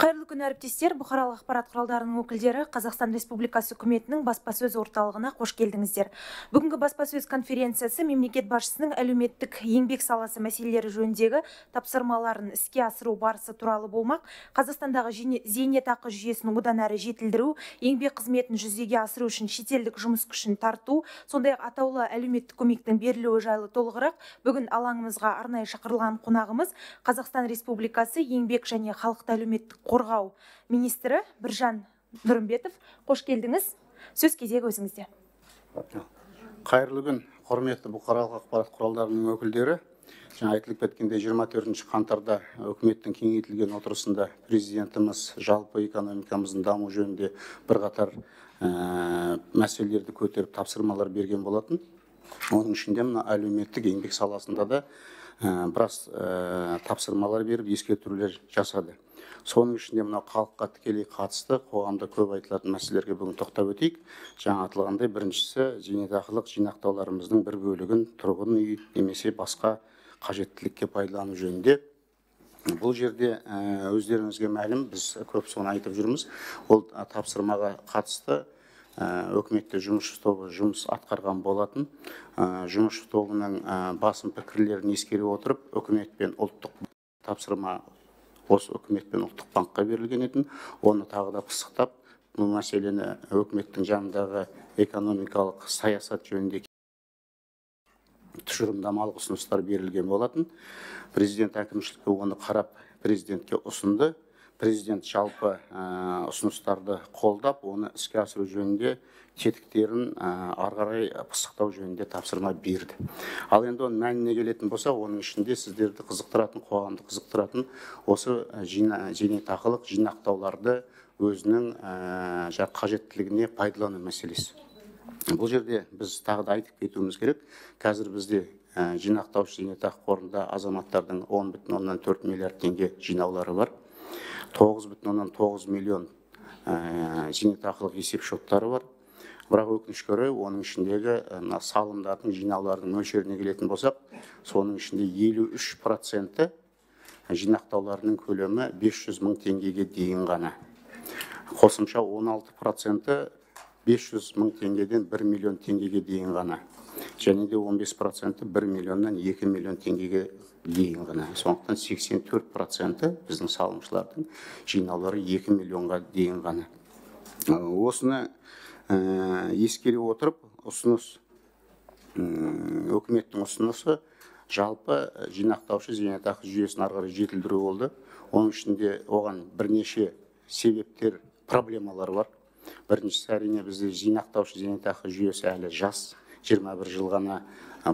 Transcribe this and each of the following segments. Қайырлы күн әріптестер, бұқаралық ақпарат құралдарының өкілдері Қазақстан Республикасы үкіметінің баспасөз орталығына қош келдіңіздер. Бүгінгі баспасөз конференциясы мемлекет басшысының әлеуметтік еңбек саласы мәселелері жөніндегі тапсырмаларын іске асыру барысы туралы болмақ, Қазақстандағы зейнетақы жүйесін одан әрі жетілдіру, еңбек қызметін жүзеге асыру үшін шетелдік жұмыс күшін тарту, сондай-ақ атаулы әлеуметтік көмектің берілуі жайлы толығырақ бүгін алаңымызға арнайы шақырылған қонағымыз Қазақстан Республикасы еңбек және халықты әлеуметтік қорғау министрі Біржан Нұрымбетов. Қош келдіңіз. Сөз кезегі өзіңізде. Қайырлы күн, құрметті бұқаралық ақпарат құралдарының өкілдері. Жаңа айтылып кеткенде 24 қаңтарда үкіметтің кеңейтілген отырысында президентіміз жалпы экономикамыздың даму жөнінде бірқатар мәселелерді көтеріп тапсырмалар берген болатын. Оның ішінде мына әлеуметтік еңбек саласында да біраз тапсырмалар беріп ескертулер жасады. Соның ішінде мына халыққа тікелей қатысты қоғамда көп айтылатын мәселелерге бүгін тоқтап өтейік. Жаңа айтылғандай, біріншісі зейнетақылық жинақтауларымыздың бір бөлігін тұрғын үй немесе басқа қажеттілікке пайдалану жөнінде. Бұл жерде өздеріңізге мәлім, біз көп соны айтып жүрміз. Ол тапсырмаға қатысты үкіметте жұмысшы тобы жұмыс атқарған болатын. Жұмысшы тобының басым пікірлерін ескере отырып, үкімет пен ұлттық тапсырма осы үкіметпен ұлттық банкқа берілген етін, оны тағы да пысықтап, бұл мәселені үкіметтің жанындағы экономикалық саясат жөнінде тұжырымдамалық ұсыныстар берілген болатын. Президент әкімшілігі оны қарап президентке ұсынды. Президент жалпы ұсыныстарды қолдап, оны іске асыру жөнінде тетіктерін арғарай пысықтау жөнінде тапсырма берді. Ал енді оның мәніне келетін болса, оның ішінде сіздерді қызықтыратын, қоғамды қызықтыратын осы зейнетақылық жинақтауларды өзінің қажеттілігіне пайдалану мәселесі. Бұл жерде біз тағы да айтып кетуіміз керек. Қазір бізде жинақтаушы зейнетақы қорында азаматтардың 10,4 миллиард теңге жинаулары бар. 9,9 миллион зейнетақылық есеп шоттары бар. Бірақ өкінішке орай, оның ішіндегі салымдардың, жинаулардың мөлшеріне келетін болсақ, соның ішінде 53% жинақтауларының көлемі 500 мың теңгеге дейін ғана. Қосымша 16% 500 мың теңгеден 1 миллион теңгеге дейін ғана. Және де 15% 1 миллионнан 2 миллион теңгеге дейін ғана. Сондықтан 84% біздің салымшылардың жинаулары 2 миллионға дейін ғана. Осыны ескере отырып, үкіметтің ұсынысы жалпы жинақтаушы зейнетақы жүйесін ары қарай жетілдіру болды. Оның ішінде оған бірнеше себептер, проблемалар бар. Біріншісі, әрине, бізде жинақтаушы зейнетақы жүйесі әлі жас. 21 жыл ғана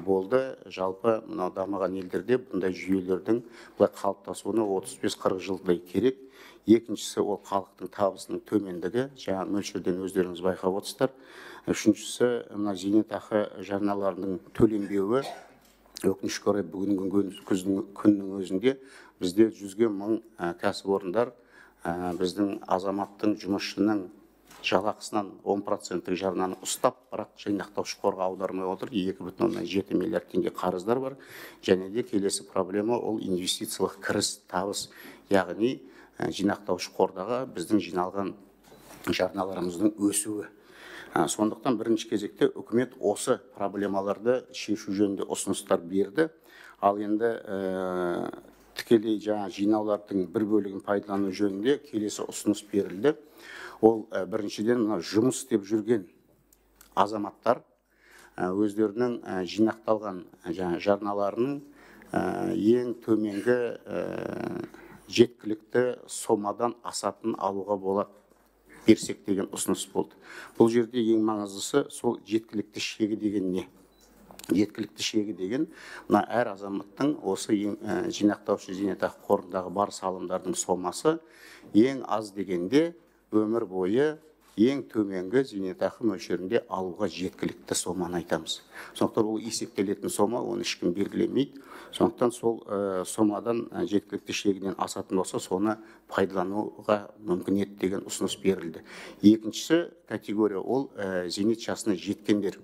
болды. Жалпы мынау дамыған елдерде бұндай жүйелердің былай қалыптасуына 35-40 жылдай керек. Екіншісі, ол халықтың табысының төмендігі, жаңа мөлшерден өздеріңіз байқап отырсыздар. Үшіншісі, мына зейнетақы жарналарының төленбеуі. Өкінішке орай, бүгінгі күннің өзінде бізде 100 мың кәсіпорындар біздің азаматтың, жұмысшының жалақысынан 10% жарнаны ұстап, бірақ жинақтаушы қорға аудармай отыр. 2,7 миллиард теңге қарыздар бар. Және де келесі проблема ол инвестициялық кіріс табыс, яғни жинақтаушы қордағы біздің жиналған жарналарымыздың өсуі. Сондықтан бірінші кезекте үкімет осы проблемаларды шешу жөнінде ұсыныстар берді. Ал енді тікелей жинаулардың бір бөлігін пайдалану жөнінде келесі ұсыныс берілді. Ол біріншіден жұмыс деп жүрген азаматтар өздерінің жинақталған жарналарының ең төменгі жеткілікті сомадан асатын алуға болады берсек деген ұсыныс болды. Бұл жерде ең маңыздысы сол жеткілікті шегі деген не? Жеткілікті шегі деген мына әр азаматтың осы жинақтаушы зейнетақы қорындағы бар салымдардың сомасы ең аз дегенде өмір бойы ең төменгі зейнетақы мөлшерінде алуға жеткілікті соманы айтамыз. Сондықтан ол есептелетін сома, оны ешкім белгілемейді. Сондықтан сол сомадан жеткілікті шегінен асатын болса, соны пайдалануға мүмкіндік деген ұсыныс берілді. Екіншісі категория ол зейнет жасына жеткендер.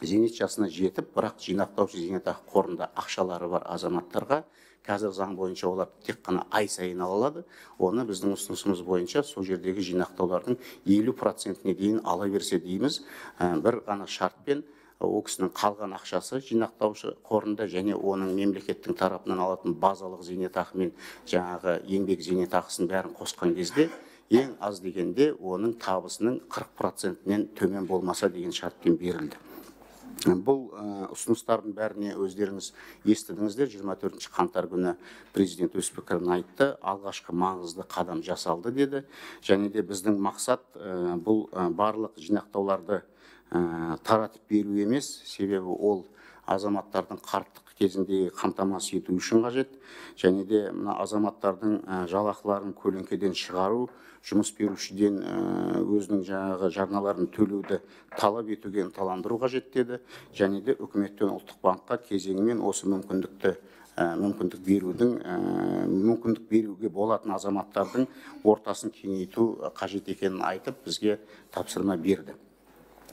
Зейнет жасына жетіп, бірақ жинақтаушы зейнетақы қорында ақшалары бар азаматтарға қазір заң бойынша олар тек қана ай сайын ала алады. Оны біздің ұсынысымыз бойынша сол жердегі жинақтаулардың 50%-не дейін ала берсе дейміз. Бір ғана шартпен ол кісінің қалған ақшасы жинақтаушы қорында және оның мемлекеттің тарапынан алатын базалық зейнетақы мен жаңағы еңбек зейнетақысын бәрін қосқан кезде ең аз дегенде оның табысының 40%-нен төмен болмаса деген шартпен берілді. Бұл ұсыныстардың бәріне өздеріңіз естідіңіздер. 24 қаңтар күні президент өз пікірін айтты. Алғашқы маңызды қадам жасалды деді. Және де біздің мақсат бұл барлық жинақтауларды таратып беру емес, себебі ол азаматтардың қарттық кезіндегі қамтамасыз ету үшін қажет. Және де мына азаматтардың жалақыларын көлеңкеден шығару, жұмыс берушіден өзінің жаңағы жарналарын төлеуді талап етуге ынталандыру қажет деді. Және де үкіметтен ұлттық банкқа кезеңімен осы мүмкіндік беруге болатын азаматтардың ортасын кеңейту қажет екенін айтып бізге тапсырма берді.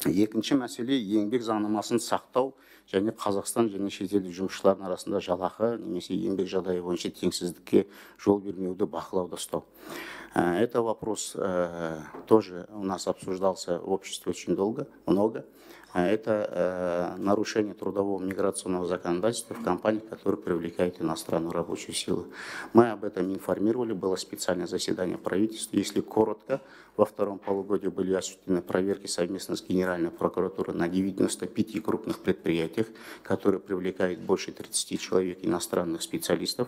Екінші мәселе еңбек заңнамасын сақтау және Қазақстан және шетелдік жұмысшылардың арасында жалақы немесе еңбек жағдайы бойынша теңсіздікке жол бермеуді бақылауда ұстау. Это вопрос тоже у нас обсуждался в обществе очень долго, много. Это нарушение трудового миграционного законодательства в компаниях, которые привлекают иностранную рабочую силу. Мы об этом информировали, было специальное заседание правительства. Если коротко, во втором полугодии были осуществлены проверки совместно с Генеральной прокуратурой на 95 крупных предприятиях, которые привлекают больше 30 человек иностранных специалистов.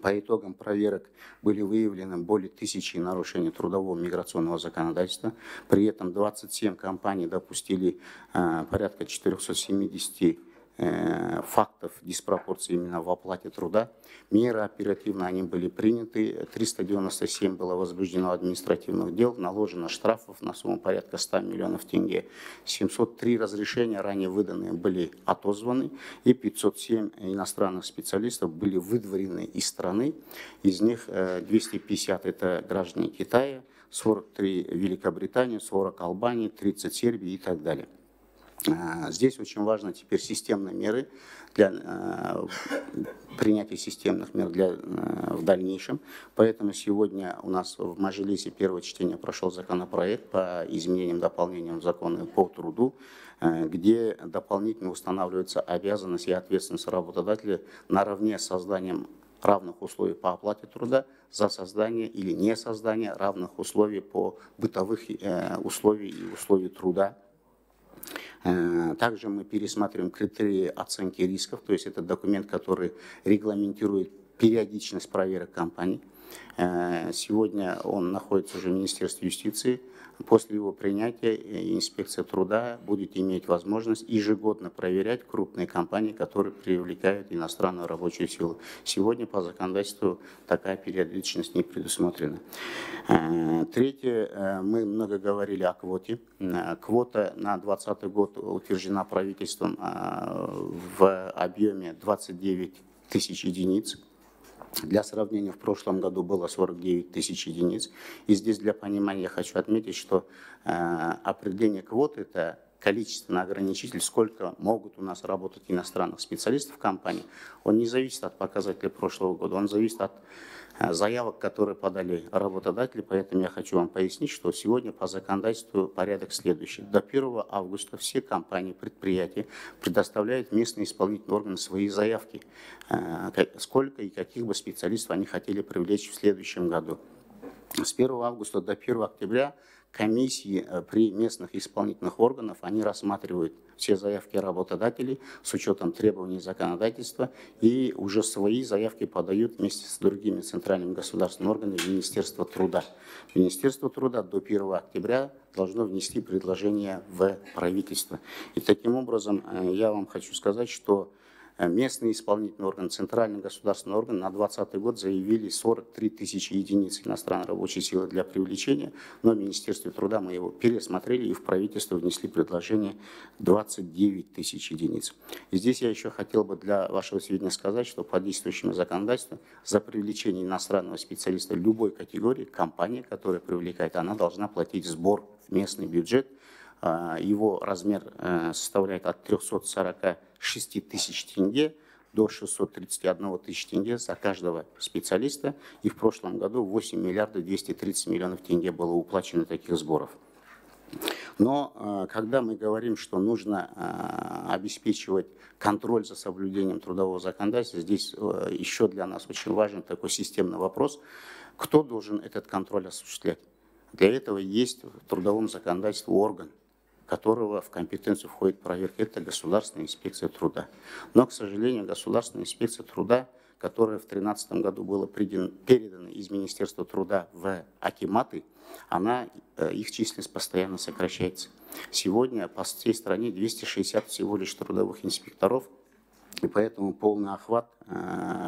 По итогам проверок были выявлены более 1000 нарушений трудового миграционного законодательства. При этом 27 компаний допустили порядка 470 фактов диспропорции именно в оплате труда. Меры оперативно они были приняты. 397 было возбуждено административных дел, наложено штрафов на сумму порядка 100 миллионов тенге. 703 разрешения, ранее выданные, были отозваны. И 507 иностранных специалистов были выдворены из страны. Из них 250 – это граждане Китая, 43 – Великобритании, 40 – Албании, 30 – Сербии и так далее. Здесь очень важно теперь системные меры, принятие системных мер в дальнейшем. Поэтому сегодня у нас в Мажилисе первое чтение прошел законопроект по изменениям и дополнениям закона по труду, где дополнительно устанавливается обязанность и ответственность работодателя наравне с созданием равных условий по оплате труда за создание или не создание равных условий по бытовых условиям и условиям труда. Также мы пересматриваем критерии оценки рисков, то есть это документ, который регламентирует периодичность проверок компаний. Сегодня он находится уже в Министерстве юстиции. После его принятия инспекция труда будет иметь возможность ежегодно проверять крупные компании, которые привлекают иностранную рабочую силу. Сегодня по законодательству такая периодичность не предусмотрена. Третье, мы много говорили о квоте. Квота на 2020 год утверждена правительством в объеме 29 000 единиц. Для сравнения, в прошлом году было 49 000 единиц. И здесь для понимания я хочу отметить, что определение квот – это количественный ограничитель, сколько могут у нас работать иностранных специалистов в компании. Он не зависит от показателей прошлого года, он зависит от заявок, которые подали работодатели. Поэтому я хочу вам пояснить, что сегодня по законодательству порядок следующий. До 1 августа все компании, предприятия предоставляют местные исполнительные органы свои заявки, сколько и каких бы специалистов они хотели привлечь в следующем году. С 1 августа до 1 октября комиссии при местных исполнительных органах, они рассматривают все заявки работодателей с учетом требований законодательства и уже свои заявки подают вместе с другими центральными государственными органами Министерства труда. Министерство труда до 1 октября должно внести предложение в правительство. И таким образом я вам хочу сказать, что местный исполнительный орган, центральный государственный орган на 2020 год заявили 43 000 единиц иностранной рабочей силы для привлечения, но в Министерстве труда мы его пересмотрели и в правительство внесли предложение 29 000 единиц. И здесь я еще хотел бы для вашего сведения сказать, что по действующему законодательству за привлечение иностранного специалиста любой категории компания, которая привлекает, она должна платить сбор в местный бюджет. Его размер составляет от 346 тысяч тенге до 631 тысяч тенге за каждого специалиста. И в прошлом году 8 миллиардов 230 миллионов тенге было уплачено таких сборов. Но когда мы говорим, что нужно обеспечивать контроль за соблюдением трудового законодательства, здесь еще для нас очень важен такой системный вопрос, кто должен этот контроль осуществлять. Для этого есть в трудовом законодательстве орган, которого в компетенцию входит проверка, это Государственная инспекция труда. Но, к сожалению, Государственная инспекция труда, которая в 2013 году была передана из Министерства труда в Акиматы, их численность постоянно сокращается. Сегодня по всей стране 260 всего лишь трудовых инспекторов, и поэтому полный охват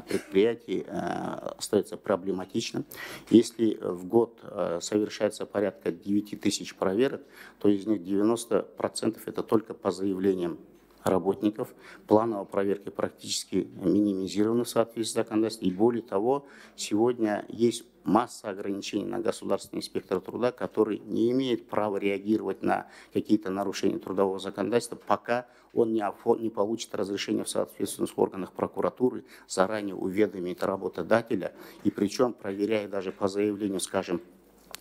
предприятий остается проблематичным. Если в год совершается порядка 9 тысяч проверок, то из них 90% это только по заявлениям работников. Плановые проверки практически минимизированы в соответствии с законодательством. И более того, сегодня есть масса ограничений на государственный инспектор труда, который не имеет права реагировать на какие-то нарушения трудового законодательства, пока он не получит разрешение в соответственных органах прокуратуры, заранее уведомит работодателя. И причем, проверяя даже по заявлению, скажем,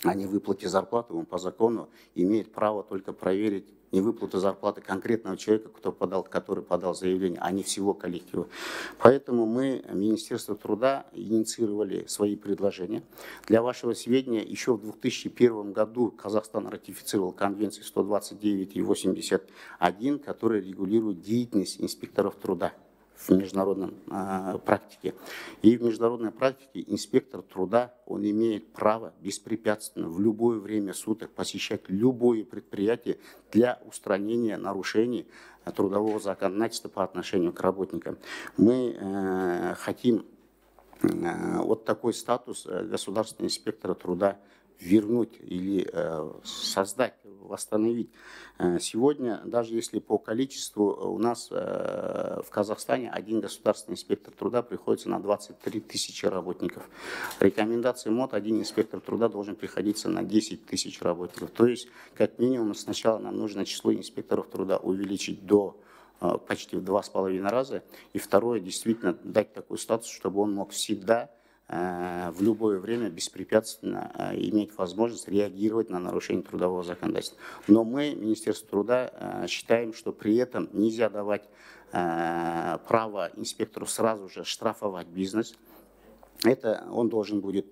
о невыплате зарплаты, он по закону имеет право только проверить невыплату зарплаты конкретного человека, который подал заявление, а не всего коллектива. Поэтому мы, Министерство труда, инициировали свои предложения. Для вашего сведения, еще в 2001 году Казахстан ратифицировал конвенцию 129 и 81, которая регулирует деятельность инспекторов труда в международном практике. И в международной практике инспектор труда, он имеет право беспрепятственно в любое время суток посещать любое предприятие для устранения нарушений трудового законодательства по отношению к работникам. Мы хотим вот такой статус государственного инспектора труда вернуть или создать, восстановить. Сегодня, даже если по количеству у нас в Казахстане один государственный инспектор труда приходится на 23 тысячи работников. Рекомендации МОД: один инспектор труда должен приходиться на 10 тысяч работников. То есть, как минимум, сначала нам нужно число инспекторов труда увеличить до почти в 2,5 раза. И второе, действительно дать такой статус, чтобы он мог всегда в любое время беспрепятственно иметь возможность реагировать на нарушение трудового законодательства. Но мы, Министерство труда, считаем, что при этом нельзя давать право инспектору сразу же штрафовать бизнес. Это он должен будет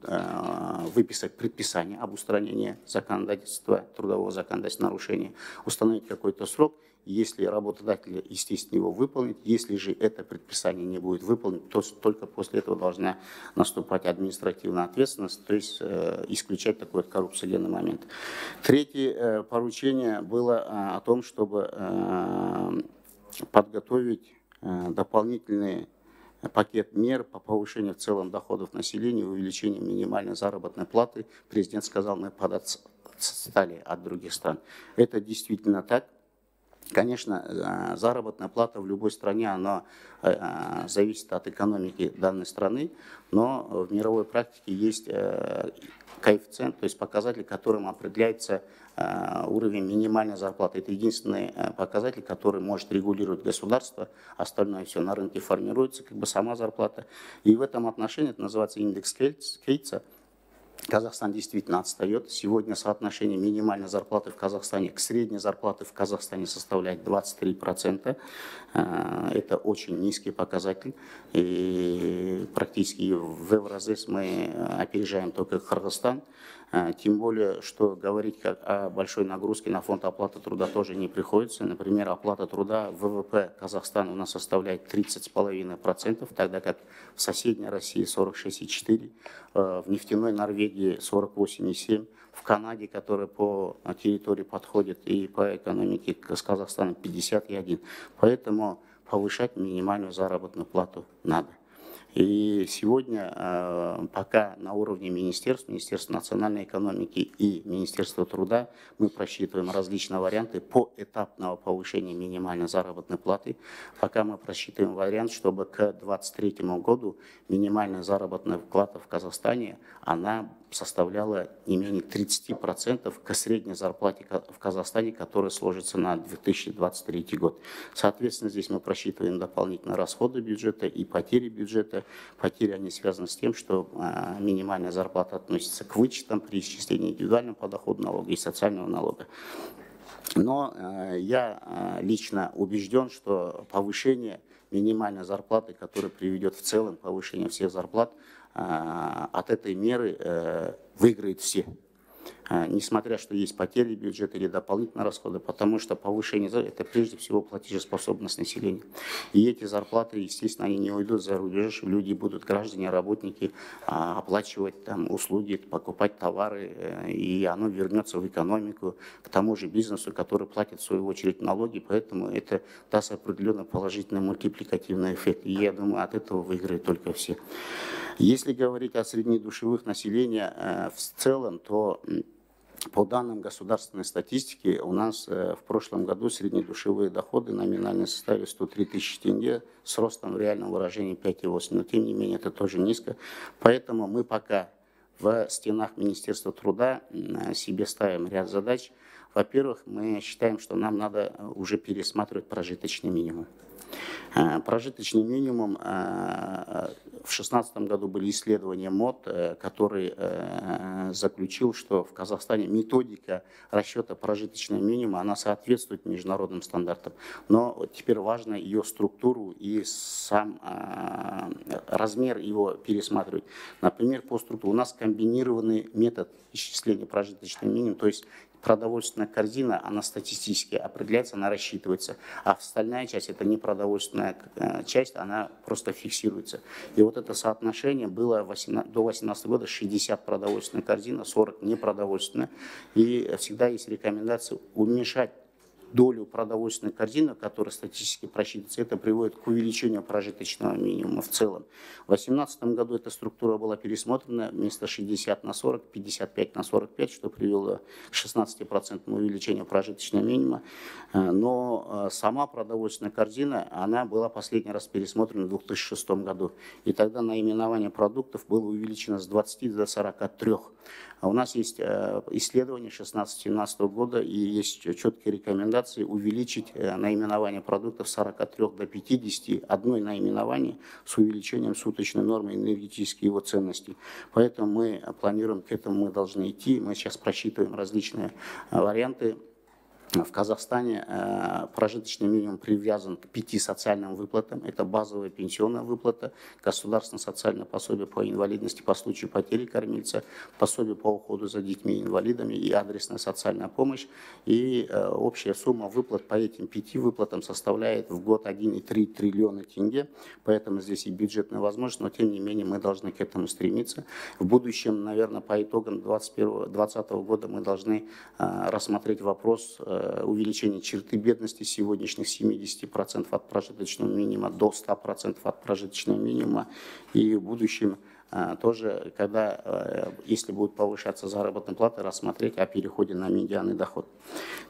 выписать предписание об устранении законодательства, трудового законодательства нарушения, установить какой-то срок. Если работодатель, естественно, его выполнит, если же это предписание не будет выполнено, то только после этого должна наступать административная ответственность, то есть исключать такой коррупционный момент. Третье поручение было о том, чтобы подготовить дополнительные пакет мер по повышению в целом доходов населения, увеличению минимальной заработной платы. Президент сказал, мы подотстали от других стран. Это действительно так. Конечно, заработная плата в любой стране, она зависит от экономики данной страны, но в мировой практике есть коэффициент, то есть показатель, которым определяется уровень минимальной зарплаты. Это единственный показатель, который может регулировать государство, остальное все на рынке формируется, как бы сама зарплата. И в этом отношении это называется индекс Кейтса. Казахстан действительно отстает. Сегодня соотношение минимальной зарплаты в Казахстане к средней зарплате в Казахстане составляет 23%. Это очень низкий показатель. И практически в Евразес мы опережаем только Кыргызстан. Тем более, что говорить о большой нагрузке на фонд оплаты труда тоже не приходится. Например, оплата труда ВВП Казахстана у нас составляет 30,5%, тогда как в соседней России 46,4%, в нефтяной Норвегии 48,7%, в Канаде, которая по территории подходит и по экономике с Казахстаном 51%. Поэтому повышать минимальную заработную плату надо. И сегодня пока на уровне министерств, Министерства национальной экономики и Министерства труда, мы просчитываем различные варианты поэтапного повышения минимальной заработной платы. Пока мы просчитываем вариант, чтобы к 2023 году минимальная заработная плата в Казахстане, она составляла не менее 30% к средней зарплате в Казахстане, которая сложится на 2023 год. Соответственно, здесь мы просчитываем дополнительные расходы бюджета и потери бюджета. Потери, они связаны с тем, что минимальная зарплата относится к вычетам при исчислении индивидуального подоходного налога и социального налога. Но я лично убежден, что повышение минимальной зарплаты, которое приведет в целом к повышению всех зарплат, от этой меры выиграют все, несмотря что есть потери бюджета или дополнительные расходы, потому что повышение это прежде всего платежеспособность населения. И эти зарплаты, естественно, они не уйдут за рубеж, люди будут, граждане, работники, оплачивать там услуги, покупать товары, и оно вернется в экономику, к тому же бизнесу, который платит в свою очередь налоги, поэтому это даст определенно положительный мультипликативный эффект. И я думаю, от этого выиграют только все. Если говорить о среднедушевых населения в целом, то по данным государственной статистики, у нас в прошлом году среднедушевые доходы номинально составили 103 тысячи тенге с ростом в реальном выражении 5,8. Но тем не менее это тоже низко. Поэтому мы пока в стенах Министерства труда себе ставим ряд задач. Во-первых, мы считаем, что нам надо уже пересматривать прожиточный минимум. Прожиточный минимум, в 2016 году были исследования МОД, который заключил, что в Казахстане методика расчета прожиточного минимума, она соответствует международным стандартам. Но теперь важно ее структуру и сам размер его пересматривать. Например, по структуре у нас комбинированный метод исчисления прожиточного минимума, то есть продовольственная корзина, она статистически определяется, она рассчитывается, а остальная часть, это не продовольственная часть, она просто фиксируется. И вот это соотношение было до 2018 года 60 продовольственная корзина, 40 непродовольственная. И всегда есть рекомендация уменьшать долю продовольственной корзины, которая статистически просчитывается, это приводит к увеличению прожиточного минимума в целом. В 2018 году эта структура была пересмотрена вместо 60 на 40, 55 на 45, что привело к 16% увеличению прожиточного минимума. Но сама продовольственная корзина, она была последний раз пересмотрена в 2006 году. И тогда наименование продуктов было увеличено с 20 до 43. А у нас есть исследования 2016-2017 года и есть четкие рекомендации увеличить наименование продуктов с 43 до 50, одно наименование с увеличением суточной нормы энергетической его ценности. Поэтому мы планируем, к этому мы должны идти. Мы сейчас просчитываем различные варианты. В Казахстане прожиточный минимум привязан к 5 социальным выплатам. Это базовая пенсионная выплата, государственное социальное пособие по инвалидности по случаю потери кормильца, пособие по уходу за детьми инвалидами и адресная социальная помощь. И общая сумма выплат по этим 5 выплатам составляет в год 1,3 триллиона тенге. Поэтому здесь и бюджетная возможность, но тем не менее мы должны к этому стремиться. В будущем, наверное, по итогам 2020 года мы должны рассмотреть вопрос увеличение черты бедности с сегодняшних 70% от прожиточного минимума до 100% от прожиточного минимума. И в будущем тоже, когда, если будут повышаться заработные платы, рассмотреть о переходе на медианный доход.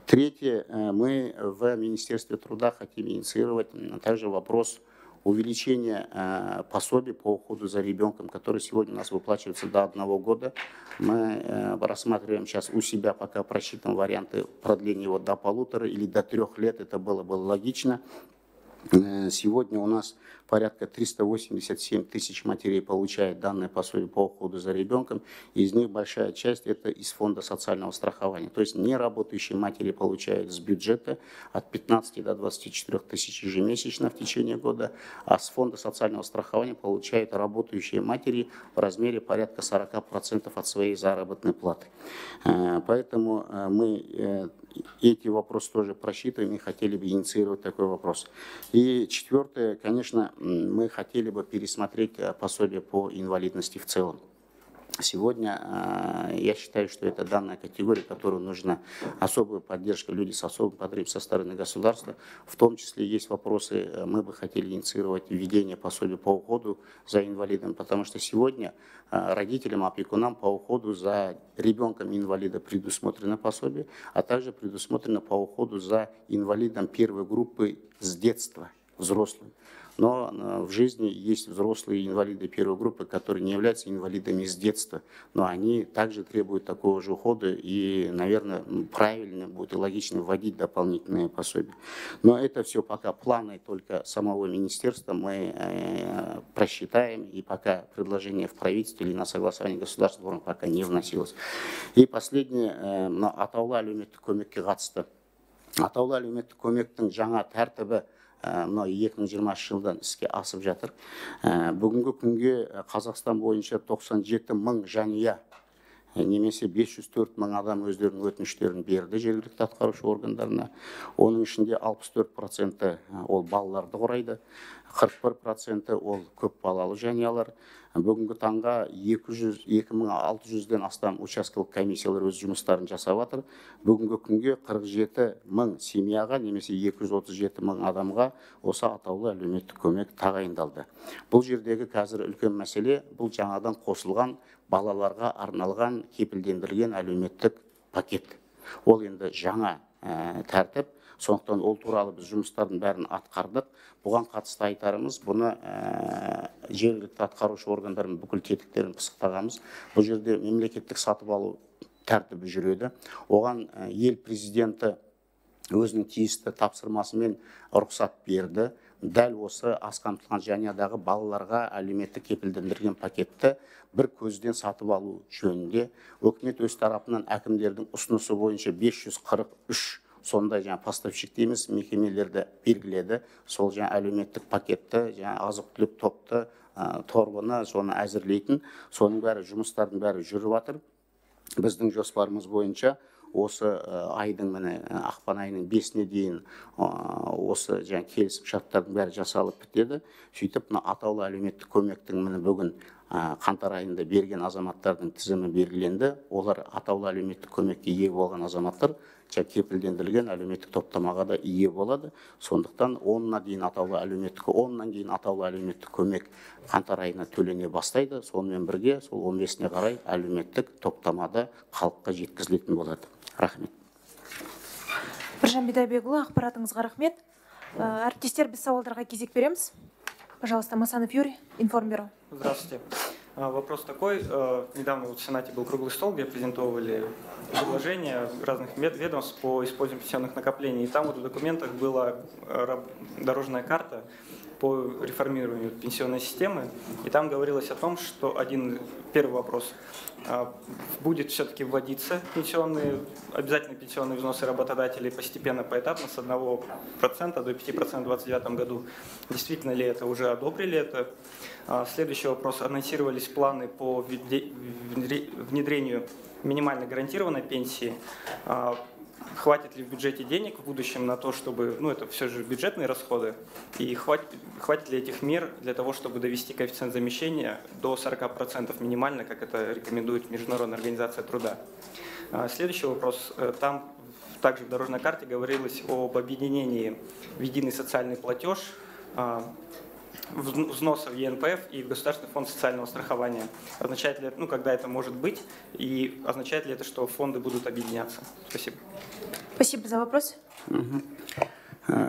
Третье, мы в Министерстве труда хотим инициировать также вопрос увеличение пособий по уходу за ребенком, который сегодня у нас выплачивается до 1 года. Мы рассматриваем сейчас у себя, пока просчитываем варианты продления его до 1,5 или до 3 лет, это было бы логично. Сегодня у нас порядка 387 тысяч матерей получают данные пособие по уходу за ребенком. Из них большая часть это из фонда социального страхования. То есть неработающие матери получают с бюджета от 15 до 24 тысяч ежемесячно в течение года, а с фонда социального страхования получают работающие матери в размере порядка 40% от своей заработной платы. Поэтому мы эти вопросы тоже просчитываем и хотели бы инициировать такой вопрос. И четвертое, конечно, мы хотели бы пересмотреть пособие по инвалидности в целом. Сегодня я считаю, что это данная категория, которую нужна особая поддержка, люди с особым потребом со стороны государства. В том числе есть вопросы, мы бы хотели инициировать введение пособия по уходу за инвалидом, потому что сегодня родителям, опекунам по уходу за ребенком инвалида предусмотрено пособие, а также предусмотрено по уходу за инвалидом первой группы с детства взрослым. Но в жизни есть взрослые инвалиды первой группы, которые не являются инвалидами с детства, но они также требуют такого же ухода, и, наверное, правильно будет и логично вводить дополнительные пособия. Но это все пока планы только самого министерства, мы просчитаем, и пока предложение в правительстве или на согласование государства пока не вносилось. И последнее, атаулы әлеуметтік көмекке қатысты. Атаулы әлеуметтік көмектің жаңа тәртібі 2020 жылдан іске асып жатыр. Бүгінгі күнге Қазақстан бойынша 97 мың жанұя, немесе 504 мың адам өздерінің өтініштерін берді жергілікті атқарушы органдарына. Оның ішінде 64% ол балаларды құрайды, 41% ол көп балалы жанұялар. Бүгінгі таңға 2600-ден астам учаскелік комиссиялар өз жұмыстарын жасап жатыр. Бүгінгі күнге 47 мың семьяға, немесе 237 мың адамға осы атаулы әлеуметтік көмек тағайындалды. Бұл жердегі қазір үлкен мәселе, бұл жаңадан қосылған балаларға арналған кепілдендірілген әлеуметтік пакет. Ол енді жаңа тәртіп. Сондықтан ол туралы біз жұмыстардың бәрін атқардық. Бұған қатысты айтарымыз, бұны жергілікті атқарушы органдардың бүкіл тетіктерін пысықтағанбыз. Бұл жерде мемлекеттік сатып алу тәртібі жүреді. Оған ел президенті өзінің тиісті тапсырмасымен рұқсат берді. Дәл осы аз қамтылған жанұядағы балаларға әлеуметтік кепілдендірілген пакетті бір көзден сатып алу жөнінде үкімет өз тарапынан әкімдердің ұсынысы бойынша 543 сондай поставщик дейміз мекемелерді белгіледі. Сол әлеуметтік пакетті, азық-түлік топты, торбыны соны әзірлейтін. Соның бәрі жұмыстардың бәрі жүріп жатыр. Біздің жоспарымыз бойынша осы айдың ақпан айының 5-не дейін осы келісім шарттардың бәрі жасалып бітеді. Сөйтіп атаулы әлеуметтік көмектің бүгін қаңтар айында берген азаматтардың тізімі белгіленді. Олар атаулы әлеуметтік көмекке ие болған азаматтар кепілдендірілген әлеуметтік топтамаға да ие болады. Сондықтан 10-на дейін атаулы әлеуметтік көмек қаңтар айына төлене бастайды. Сонымен бірге сол 15-не қарай әлеуметтік топтамада халыққа жеткізілетін болады. Рахмет. Біржан Бидайбекұлы, ақпаратыңызға рахмет. Әріптестер, біз сауалдарға кезек береміз. Пожалуйста, Масанов Юрий, Информбюро. Здравствуйте. Вопрос такой. Недавно в Сенате был круглый стол, где презентовывали предложения разных ведомств по использованию пенсионных накоплений. И там вот в документах была дорожная карта по реформированию пенсионной системы. И там говорилось о том, что первый вопрос. Будет все-таки вводиться обязательно пенсионные взносы работодателей постепенно, поэтапно, с 1% до 5% в 2029 году. Действительно ли это? Уже одобрили это? Следующий вопрос. Анонсировались планы по внедрению минимально гарантированной пенсии. Хватит ли в бюджете денег в будущем на то, чтобы… это все же бюджетные расходы. И хватит ли этих мер для того, чтобы довести коэффициент замещения до 40% минимально, как это рекомендует Международная организация труда. Следующий вопрос. Там также в дорожной карте говорилось об объединении в единый социальный платеж взносов ЕНПФ и в Государственный фонд социального страхования. Означает ли это, когда это может быть, и означает ли это, что фонды будут объединяться? Спасибо. Спасибо за вопрос.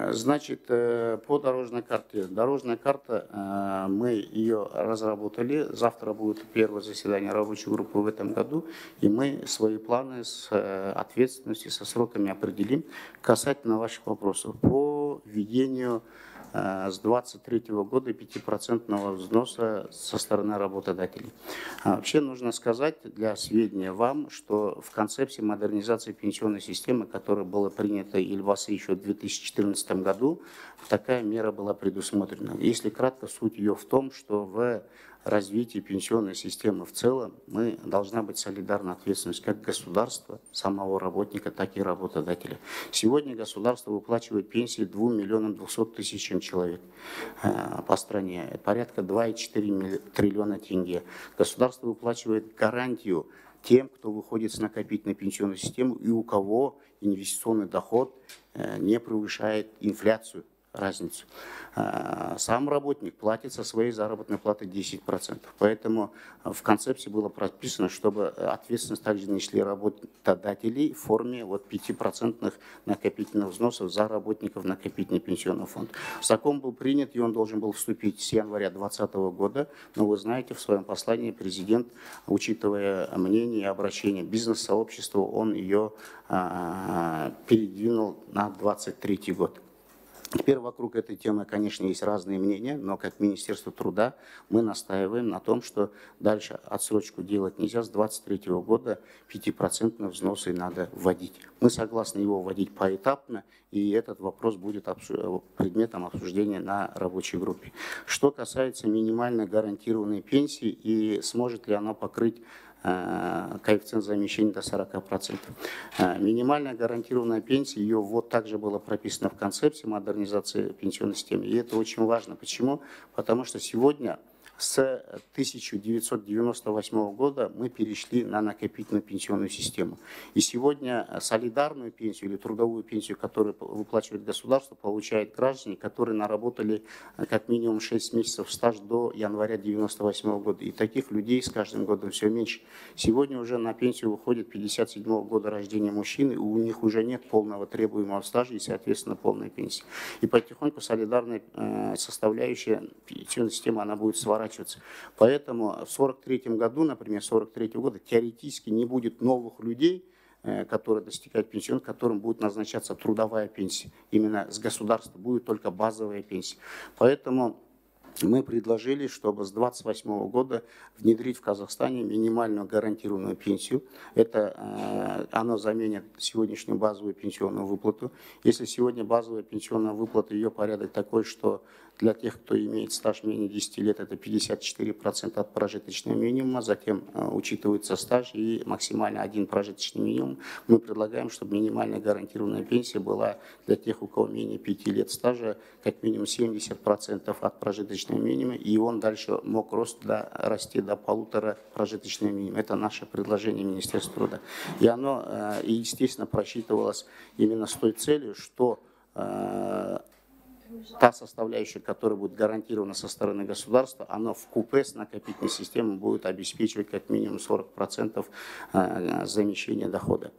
Значит, по дорожной карте. Дорожная карта, мы ее разработали. Завтра будет первое заседание рабочей группы в этом году. И мы свои планы с ответственностью, со сроками определим. Касательно ваших вопросов. По введению с 23-го года 5% взноса со стороны работодателей. Вообще нужно сказать для сведения вам, что в концепции модернизации пенсионной системы, которая была принята Елбасы еще в 2014 году, такая мера была предусмотрена. Если кратко, суть ее в том, что в развитии пенсионной системы в целом мы должна быть солидарна ответственность как государства, самого работника, так и работодателя. Сегодня государство выплачивает пенсии 2 миллионам 200 тысячам человек по стране, порядка 2,4 триллиона тенге. Государство выплачивает гарантию тем, кто выходит с накопительной пенсионной системы и у кого инвестиционный доход не превышает инфляцию. Разницу. Сам работник платит со своей заработной платы 10%. Поэтому в концепции было прописано, чтобы ответственность также несли работодатели в форме вот 5% накопительных взносов за работников накопительный пенсионный фонд. Закон был принят, и он должен был вступить с января 2020 года. Но вы знаете, в своем послании президент, учитывая мнение и обращение бизнес-сообщества, он ее передвинул на 2023 год. Теперь вокруг этой темы, конечно, есть разные мнения, но как Министерство труда мы настаиваем на том, что дальше отсрочку делать нельзя. С 2023 года 5% взносы надо вводить. Мы согласны его вводить поэтапно, и этот вопрос будет предметом обсуждения на рабочей группе. Что касается минимально гарантированной пенсии и сможет ли она покрыть коэффициент замещения до 40%. Минимальная гарантированная пенсия, ее вот также было прописано в концепции модернизации пенсионной системы. И это очень важно. Почему? Потому что сегодня с 1998 года мы перешли на накопительную пенсионную систему. И сегодня солидарную пенсию или трудовую пенсию, которую выплачивает государство, получают граждане, которые наработали как минимум 6 месяцев стаж до января 1998 года. И таких людей с каждым годом все меньше. Сегодня уже на пенсию выходит 1957 года рождения мужчины, у них уже нет полного требуемого стажа и, соответственно, полной пенсии. И потихоньку солидарная составляющая пенсионной системы, она будет сворачиваться. Поэтому в 1943 году, например, 1943 года теоретически не будет новых людей, которые достигают пенсион, которым будет назначаться трудовая пенсия. Именно с государства будет только базовая пенсия. Поэтому мы предложили, чтобы с 1928 года внедрить в Казахстане минимальную гарантированную пенсию. Это она заменит сегодняшнюю базовую пенсионную выплату. Если сегодня базовая пенсионная выплата, ее порядок такой, что для тех, кто имеет стаж менее 10 лет, это 54% от прожиточного минимума, затем учитывается стаж и максимально один прожиточный минимум. Мы предлагаем, чтобы минимальная гарантированная пенсия была для тех, у кого менее 5 лет стажа, как минимум 70% от прожиточного минимума, и он дальше мог расти до 1,5 прожиточного минимума. Это наше предложение Министерства труда. И оно, естественно, просчитывалось именно с той целью, что та составляющая, которая будет гарантирована со стороны государства, она в купе с накопительной системой будет обеспечивать как минимум 40% замещения дохода.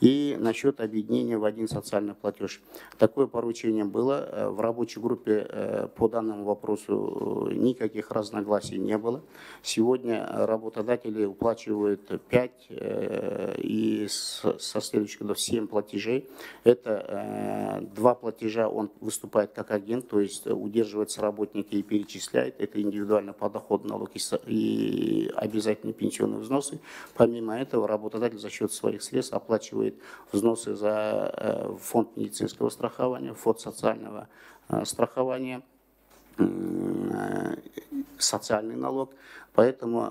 И насчет объединения в один социальный платеж. Такое поручение было. В рабочей группе по данному вопросу никаких разногласий не было. Сегодня работодатели уплачивают 5 и со следующих годов 7 платежей. Это 2 платежа он выступает как агент, то есть удерживается работники и перечисляет. Это индивидуально подоходный налог и обязательные пенсионные взносы. Помимо этого, работодатель за счет своих средств оплачивает взносы за фонд медицинского страхования, фонд социального страхования, социальный налог. Поэтому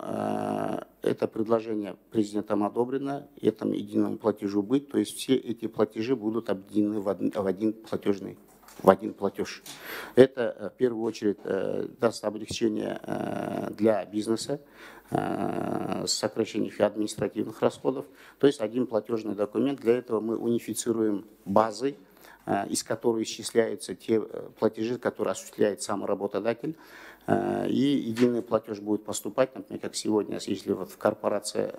это предложение президентом одобрено, этому единому платежу быть. То есть все эти платежи будут объединены в один платеж. Это в первую очередь даст облегчение для бизнеса, сокращение административных расходов, то есть один платежный документ. Для этого мы унифицируем базы, из которой исчисляются те платежи, которые осуществляет сам работодатель. И единый платеж будет поступать, например, как сегодня, если вот в корпорации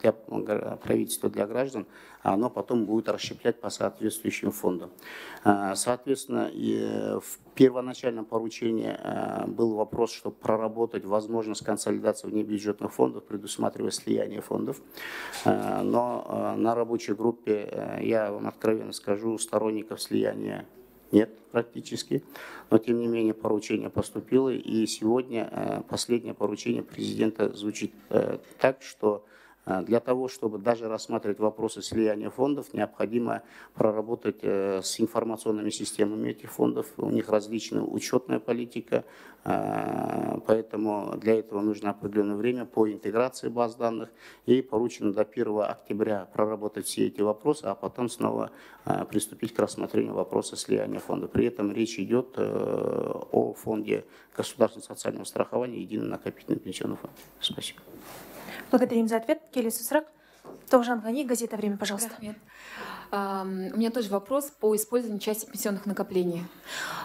для правительства, для граждан, оно потом будет расщеплять по соответствующим фондам. Соответственно, и в первоначальном поручении был вопрос, чтобы проработать возможность консолидации внебюджетных фондов, предусматривая слияние фондов. Но на рабочей группе, я вам откровенно скажу, сторонников слияния нет практически, но тем не менее поручение поступило, и сегодня последнее поручение президента звучит так, что Для того, чтобы даже рассматривать вопросы слияния фондов, необходимо проработать с информационными системами этих фондов. У них различная учетная политика, поэтому для этого нужно определенное время по интеграции баз данных. И поручено до 1 октября проработать все эти вопросы, а потом снова приступить к рассмотрению вопроса слияния фонда. При этом речь идет о фонде государственного социального страхования «Единый накопительный пенсионный фонд». Спасибо. Благодарим за ответ. Келес Сырак, Товжан Гани, газета «Время», пожалуйста. У меня тоже вопрос по использованию части пенсионных накоплений.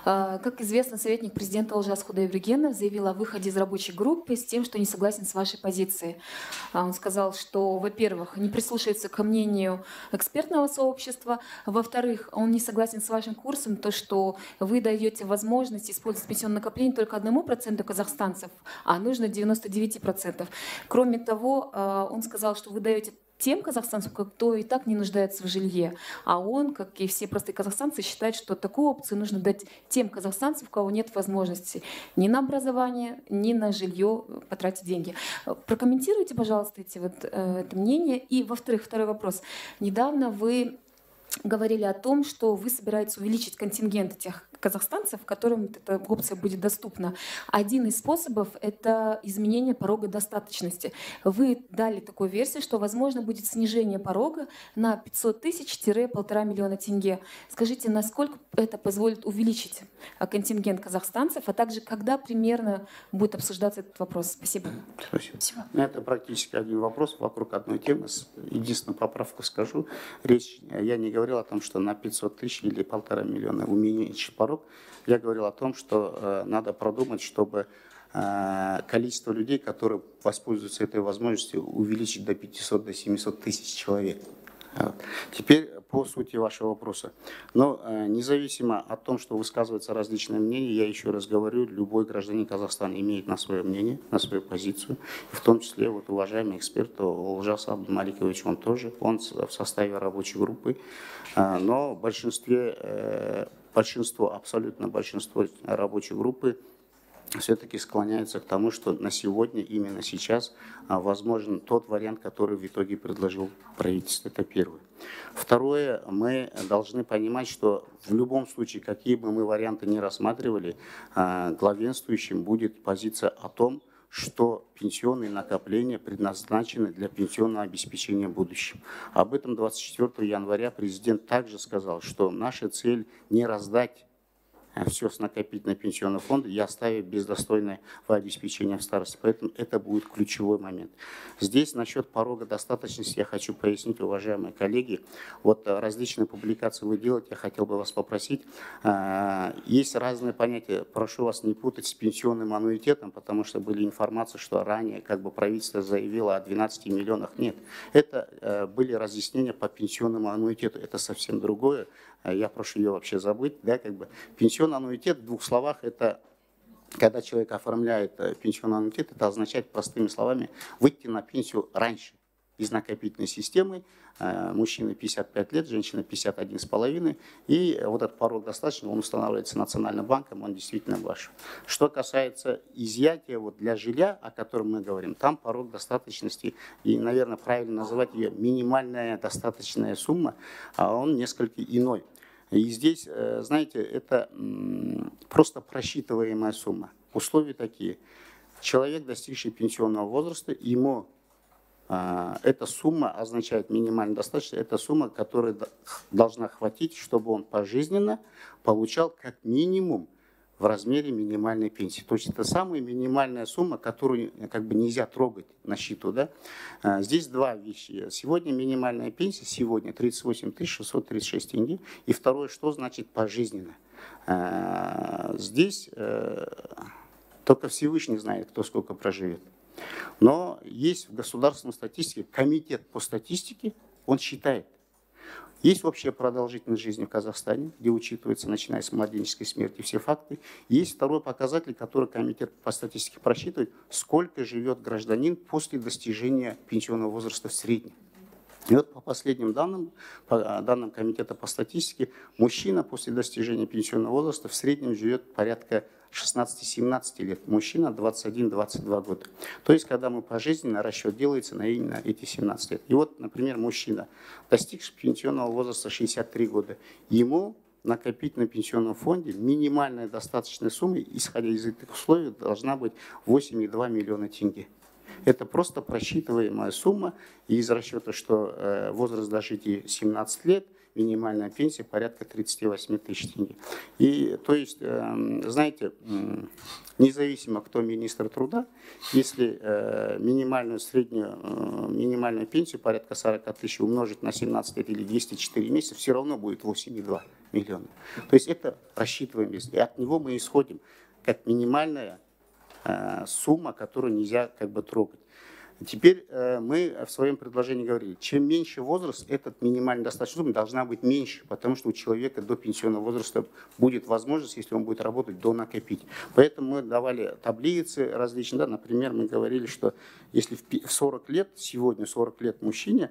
Как известно, советник президента Ольжас Кудайбергенов заявил о выходе из рабочей группы с тем, что не согласен с вашей позицией. Он сказал, что, во-первых, не прислушивается к мнению экспертного сообщества, во-вторых, он не согласен с вашим курсом, то, что вы даете возможность использовать пенсионные накопления только 1% казахстанцев, а нужно 99%. Кроме того, он сказал, что вы даете тем казахстанцам, кто и так не нуждается в жилье. А он, как и все простые казахстанцы, считает, что такую опцию нужно дать тем казахстанцам, у кого нет возможности ни на образование, ни на жилье потратить деньги. Прокомментируйте, пожалуйста, это мнение. И, во-вторых, второй вопрос. Недавно вы говорили о том, что вы собираетесь увеличить контингент тех казахстанцев, которым эта опция будет доступна. Один из способов — это изменение порога достаточности. Вы дали такую версию, что возможно будет снижение порога на 500 тысяч — 1,5 миллиона тенге. Скажите, насколько это позволит увеличить контингент казахстанцев, а также когда примерно будет обсуждаться этот вопрос? Спасибо. Спасибо. Это практически один вопрос вокруг одной темы. Единственную поправку скажу. Я не говорил о том, что на 500 тысяч или 1,5 миллиона уменьшить порог. Я говорил о том, что надо продумать, чтобы количество людей, которые воспользуются этой возможностью, увеличить до 500-700 тысяч человек. Теперь по сути вашего вопроса. Но независимо от того, что высказываются различные мнения, я еще раз говорю, любой гражданин Казахстана имеет на свое мнение, на свою позицию. В том числе вот уважаемый эксперт Ольжас Абдумаликович, он тоже, он в составе рабочей группы. Но в большинстве абсолютно большинство рабочей группы все-таки склоняется к тому, что на сегодня, именно сейчас, возможен тот вариант, который в итоге предложил правительство. Это первое. Второе, мы должны понимать, что в любом случае, какие бы мы варианты ни рассматривали, главенствующим будет позиция о том, что пенсионные накопления предназначены для пенсионного обеспечения в будущем. Об этом 24 января президент также сказал, что наша цель не раздать все с накопительного пенсионного фонда и оставить без достойного обеспечения в старости. Поэтому это будет ключевой момент. Здесь насчет порога достаточности я хочу пояснить, уважаемые коллеги. Вот различные публикации вы делаете, я хотел бы вас попросить. Есть разные понятия. Прошу вас не путать с пенсионным аннуитетом, потому что были информации, что ранее как бы правительство заявило о 12 миллионах. Нет. Это были разъяснения по пенсионному аннуитету. Это совсем другое. Я прошу ее вообще забыть. Да, как бы. Пенсионный аннуитет в двух словах – это когда человек оформляет пенсионный аннуитет, это означает простыми словами выйти на пенсию раньше из накопительной системы. Мужчина 55 лет, женщина 51,5. И вот этот порог достаточно, он устанавливается Национальным банком, он действительно ваш. Что касается изъятия вот для жилья, о котором мы говорим, там порог достаточности, и, наверное, правильно называть ее минимальная достаточная сумма, а он несколько иной. И здесь, знаете, это просто просчитываемая сумма. Условия такие. Человек, достигший пенсионного возраста, ему... Эта сумма означает минимально достаточно, это сумма, которая должна хватить, чтобы он пожизненно получал как минимум в размере минимальной пенсии. То есть это самая минимальная сумма, которую как бы нельзя трогать на счету. Да? Здесь два вещи. Сегодня минимальная пенсия, сегодня 38 636 тенге. И второе, что значит пожизненно. Здесь только Всевышний знает, кто сколько проживет. Но есть в государственной статистике комитет по статистике, он считает. Есть общая продолжительность жизни в Казахстане, где учитывается, начиная с младенческой смерти, все факты. Есть второй показатель, который комитет по статистике просчитывает, сколько живет гражданин после достижения пенсионного возраста в среднем. И вот по последним данным, по данным комитета по статистике, мужчина после достижения пенсионного возраста в среднем живет порядка 16-17 лет, мужчина 21-22 года. То есть, когда мы пожизненно, расчет делается на именно эти 17 лет. И вот, например, мужчина, достигший пенсионного возраста 63 года, ему накопить на пенсионном фонде минимальная достаточная сумма, исходя из этих условий, должна быть 8,2 миллиона тенге. Это просто просчитываемая сумма, и из расчета, что возраст дожития 17 лет, минимальная пенсия порядка 38 тысяч тенге. И, то есть, знаете, независимо, кто министр труда, если минимальную, среднюю, минимальную пенсию порядка 40 тысяч умножить на 17 лет или 204 месяца, все равно будет 8,2 миллиона. То есть это рассчитываемость, и от него мы исходим как минимальная сумма, которую нельзя как бы трогать. Теперь мы в своем предложении говорили, чем меньше возраст, этот минимальный достаточный сумма должна быть меньше, потому что у человека до пенсионного возраста будет возможность, если он будет работать, донакопить. Поэтому мы давали таблицы различные. Да? Например, мы говорили, что если в 40 лет, сегодня 40 лет мужчине,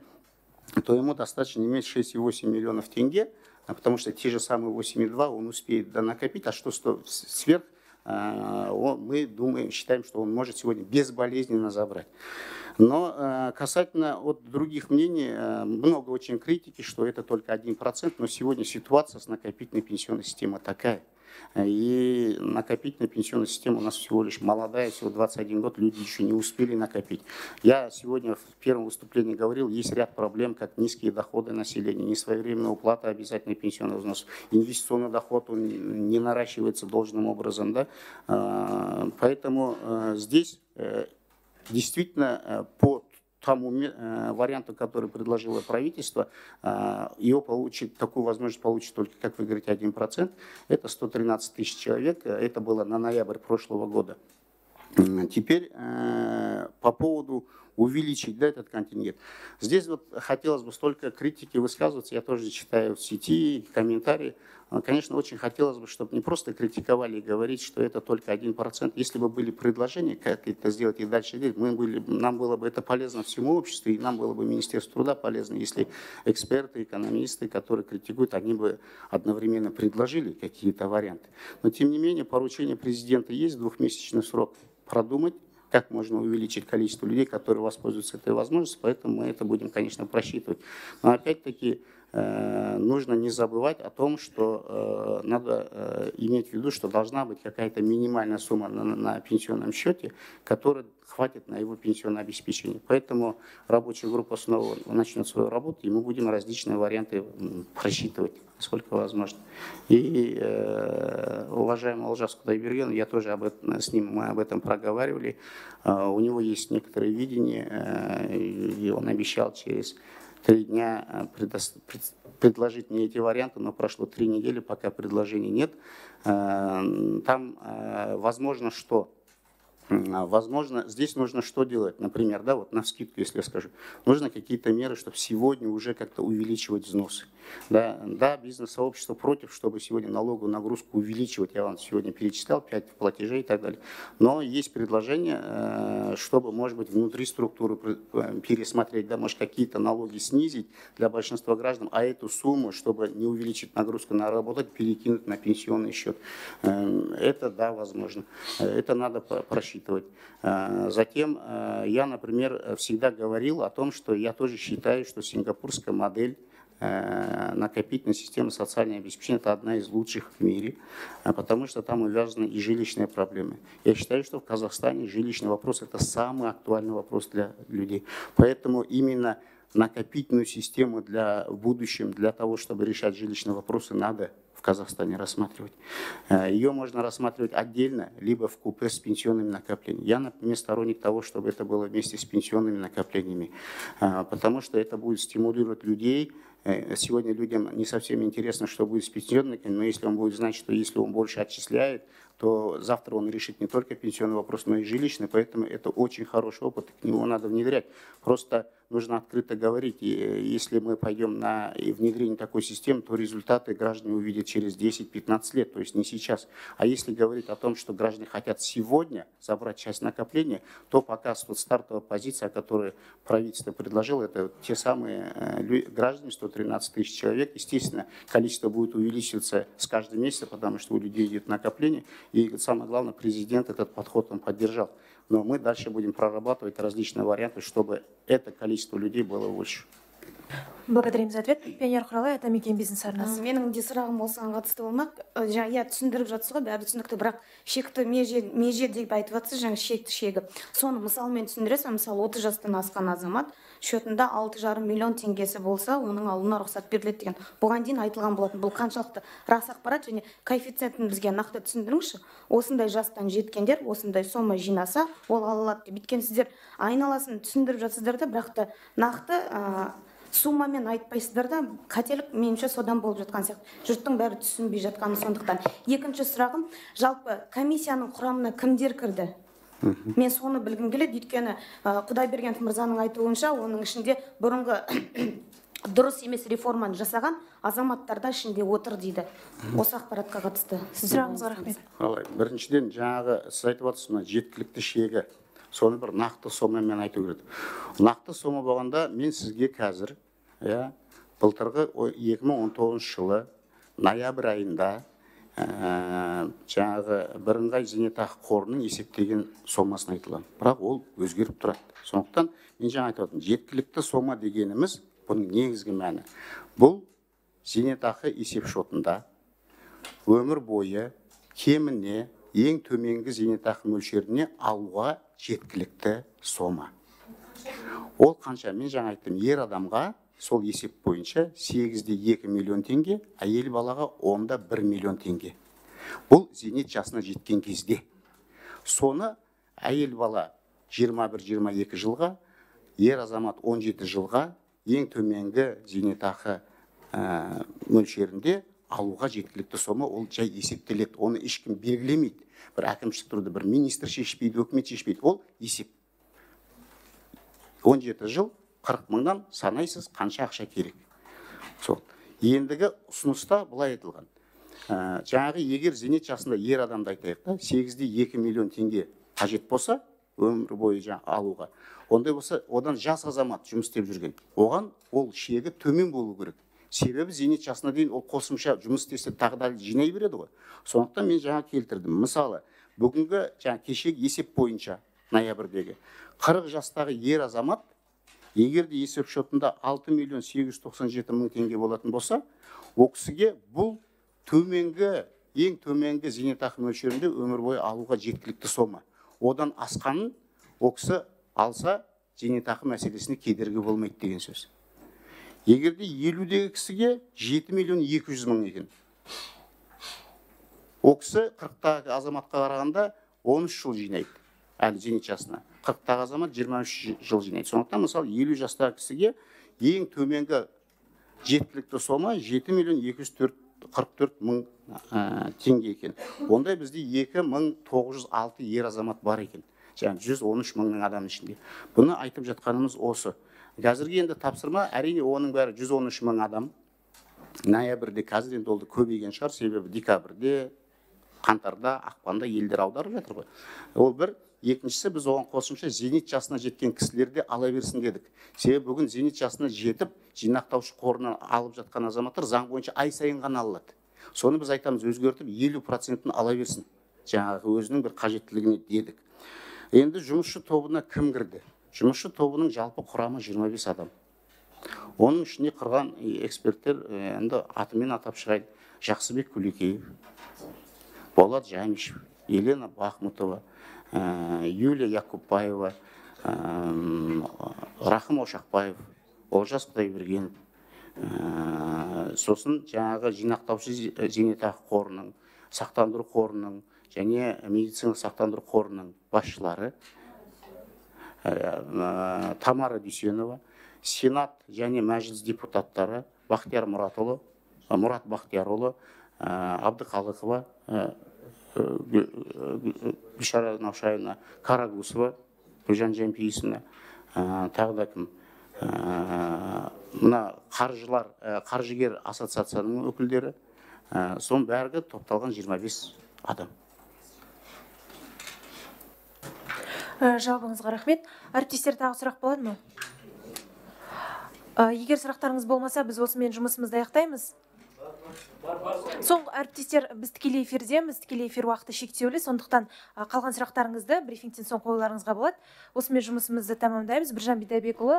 то ему достаточно иметь 6,8 миллионов тенге, потому что те же самые 8,2 он успеет донакопить, а что сверх, мы думаем, считаем, что он может сегодня безболезненно забрать. Но касательно от других мнений, много очень критики, что это только 1%, но сегодня ситуация с накопительной пенсионной системой такая. И накопительная пенсионная система у нас всего лишь молодая, всего 21 год, люди еще не успели накопить. Я сегодня в первом выступлении говорил, есть ряд проблем, как низкие доходы населения, несвоевременная уплата обязательной пенсионного взноса, инвестиционный доход он не наращивается должным образом. Да? Поэтому здесь действительно по тому варианту, который предложило правительство, его получит, такую возможность получит только, как вы говорите, 1%. Это 113 тысяч человек, это было на ноябрь прошлого года. Теперь по поводу увеличить, да, этот контингент. Здесь вот хотелось бы столько критики высказываться, я тоже читаю в сети, комментарии. Конечно, очень хотелось бы, чтобы не просто критиковали и говорить, что это только 1%. Если бы были предложения, как это сделать и дальше делать, нам было бы это полезно всему обществу, и нам было бы Министерство труда полезно, если эксперты, экономисты, которые критикуют, они бы одновременно предложили какие-то варианты. Но, тем не менее, поручение президента есть, двухмесячный срок продумать, как можно увеличить количество людей, которые воспользуются этой возможностью, поэтому мы это будем, конечно, просчитывать. Но опять-таки нужно не забывать о том, что надо иметь в виду, что должна быть какая-то минимальная сумма на пенсионном счете, которая хватит на его пенсионное обеспечение. Поэтому рабочая группа снова начнет свою работу, и мы будем различные варианты просчитывать, насколько возможно. И уважаемый Ольжас Кудайберген, я тоже мы об этом проговаривали. У него есть некоторые видения, и он обещал через 3 дня предложить мне эти варианты, но прошло 3 недели, пока предложений нет. Там возможно что? Возможно, здесь нужно что делать? Например, да, вот навскидку, если я скажу, нужно какие-то меры, чтобы сегодня уже как-то увеличивать взносы. Да, бизнес-сообщество против, чтобы сегодня налоговую нагрузку увеличивать. Я вам сегодня перечислял 5 платежей и так далее. Но есть предложение, чтобы, может быть, внутри структуры пересмотреть, да, может, какие-то налоги снизить для большинства граждан, а эту сумму, чтобы не увеличить нагрузку на работать, перекинуть на пенсионный счет. Это, да, возможно. Это надо просчитывать. Затем я, например, всегда говорил о том, что я тоже считаю, что сингапурская модель накопительной системы социального обеспечения – это одна из лучших в мире, потому что там увязаны и жилищные проблемы. Я считаю, что в Казахстане жилищный вопрос – это самый актуальный вопрос для людей. Поэтому именно накопительную систему в будущем для того, чтобы решать жилищные вопросы, надо в Казахстане рассматривать. Ее можно рассматривать отдельно, либо вкупе с пенсионными накоплениями. Я, например, сторонник того, чтобы это было вместе с пенсионными накоплениями, потому что это будет стимулировать людей. Сегодня людям не совсем интересно, что будет с пенсионниками, но если он будет знать, что если он больше отчисляет, то завтра он решит не только пенсионный вопрос, но и жилищный, поэтому это очень хороший опыт, и к нему надо внедрять. Просто нужно открыто говорить. И если мы пойдем на внедрение такой системы, то результаты граждане увидят через 10-15 лет, то есть не сейчас. А если говорить о том, что граждане хотят сегодня забрать часть накопления, то пока вот стартовая позиция, которую правительство предложило, это те самые граждане, 113 тысяч человек. Естественно, количество будет увеличиваться с каждым месяцем, потому что у людей идет накопление. И самое главное, президент этот подход он поддержал. Но мы дальше будем прорабатывать различные варианты, чтобы это количество людей было больше. Благодарим за ответ. Пионер Хуралай, это Микен Бизнес Арнас. Менің де сұрағым осыған қатысты болмақ. Я түсіндіріп жатсы ғой, бәрі түсінікті, бірақ шекті меже деп айтып жатсыз, жаңа шекті шегі. Соны мысалы мен түсіндіресем, мысалы 30 жастан асқан азамат, шотында 6,5 миллион теңгесі болса, оның алуына рұқсат беріледі деген. Бұған дейін айтылған болатын. Бұл қаншалықты рас ақпарат және коэффициентін бізге нақты түсіндіріңізші. Осындай жастан жеткендер, осындай сома жинаса, ол алады деп. Өйткені сіздер айналасын түсіндіріп жатсыздар да, бірақ та нақты суммамен айтпайсыздар да, қателік меніңше содан болып жатқан сияқты. Жұрттың бәрі түсінбей жатқаны сондықтан. Екінші сұрағым, жалпы комиссияның құрамына кімдер кірді? Мен соны білгім келеді, өйткені Құдайбергенов мырзаның айтуынша, оның ішінде бұрынғы дұрыс емес реформаны жасаған азаматтарда ішінде отыр дейді. Осы ақпаратқа қатысты. Сіз сұрағыңызға рахмет. Біріншіден жаңағы сіз айтып отырсыз, жеткілікті шегі. Соны бір нақты сомамен айту керек. Нақты сома болғанда мен сізге қазір, былтырғы 2019 жылы ноябрь айында жаңағы бірыңғай зейнетақы қорының есептеген сомасын айтылған. Бірақ ол өзгеріп тұрады. Сондықтан мен жаңа айтып отырмын, жеткілікті сома дегеніміз бұның негізгі мәні. Бұл зейнетақы есепшотында өмір бойы кеміне ең төменгі зейнетақы мөлшеріне алуға жеткілікті сома. Ол қанша? Мен жаңа айттым, ер адамға сол есеп бойынша 8,2 миллион теңге, әйел балаға 10,1 миллион теңге. Бұл зейнет жасына жеткен кезде. Соны әйел бала 21-22 жылға, ер азамат 17 жылға ең төменгі зейнетақы мөлшерінде алуға жеткілікті сома, ол жай есептеледі, оны ешкім белгілемейді. Бір әкімшілік тұрды, бір министр шешпейді, өкімет шешпейді, ол есеп. 17 жыл 40 мыңнан санайсыз қанша ақша керек. Сол. Ендігі ұсыныста былай айтылған. Жаңағы егер зейнет жасында ер адамды айтайық та, 8,2 миллион теңге қажет болса, өмір бойы жаңа алуға. Ондай болса, одан жас азамат жұмыс істеп жүрген. Оған ол шегі төмен болу керек. Себебі зейнет жасына дейін ол қосымша жұмыс істесе тағы да жинай береді ғой. Сондықтан мен жаңа келтірдім. Мысалы, бүгінгі жаңа кешегі есеп бойынша ноябрьдегі 40 жастағы ер азамат, егер де есеп шотында 6 897 000 теңге болатын болса, ол кісіге бұл төменгі, ең төменгі зейнетақы мөлшерінде өмір бойы алуға жеткілікті сома. Одан асқанын ол кісі алса, зейнетақы мәселесіне кедергі болмайды деген сөз. Егерде 50-дегі кісіге 7 200 000 екен. Ол кісі 40-тағы азаматқа қарағанда 13 жыл жинайды. Әлі зейнет жасына. 40-тағы азамат 23 жыл жинайды. Сондықтан, мысалы, 50 жастағы кісіге ең төменгі жеткілікті сома 7 244 000 теңге екен. Онда бізде 2906 ер азамат бар екен. Және 113 000 адамның ішінде. Бұны айтып жатқанымыз осы. Қазірге енді тапсырма, әрине оның бәрі 113 000 адам. Ноябрьде қазір енді олды көбейген шығар, себебі декабрьде, қаңтарда, ақпанда елдер аударып жатыр ғой. Ол бір, екіншісі біз оған қосымша зейнет жасына жеткен кісілерді ала берсін дедік. Себебі бүгін зейнет жасына жетіп, жинақтаушы қорынан алып жатқан азаматтар заң бойынша ай сайын ғана алады. Соны біз айтамыз, өзгертіп 50%-ін ала берсін. Жаңағы өзінің бір қажеттілігіне дедік. Енді жұмысшы тобына кім кірді? Жұмысшы тобының жалпы құрамы 25 адам. Оның ішіне қырған эксперттер енді атымен атап шығайды. Жақсыбек Күлекеев, Болат Жамишев, Елена Бахмутова, Юлия Якуббайова, Рахым Ошақпаев, Ольжас Кудайберген. Сосын жаңағы жинақтаушы зейнетақы қорының, сақтандыру қорының және медициналық сақтандыру қорының басшылары. Тамара Десенова, Сенат және Мажилис депутаттары Бақтияр Муратолу, Мурат Бақтияролу, Абдықалықова, Бишара Навшайына, Карагусова, Гүлжан Жемпейсіна, тағы да кім, қаржыгер ассоциацияның өкілдері, сон бәрі топталған 25 адам. Жауабыңызға рахмет. Әріптестер тағы сұрақ болады ма? Егер сұрақтарыңыз болмаса, біз осымен жұмысымызды аяқтаймыз. Соңғы әріптестер, біз тікелей эфирдеміз, тікелей эфир уақыты шектеулі, сондықтан қалған сұрақтарыңызды брифингтен соң қойыларыңызға болады. Осымен жұмысымызды тамамдаймыз. Біржан Бидайбекұлы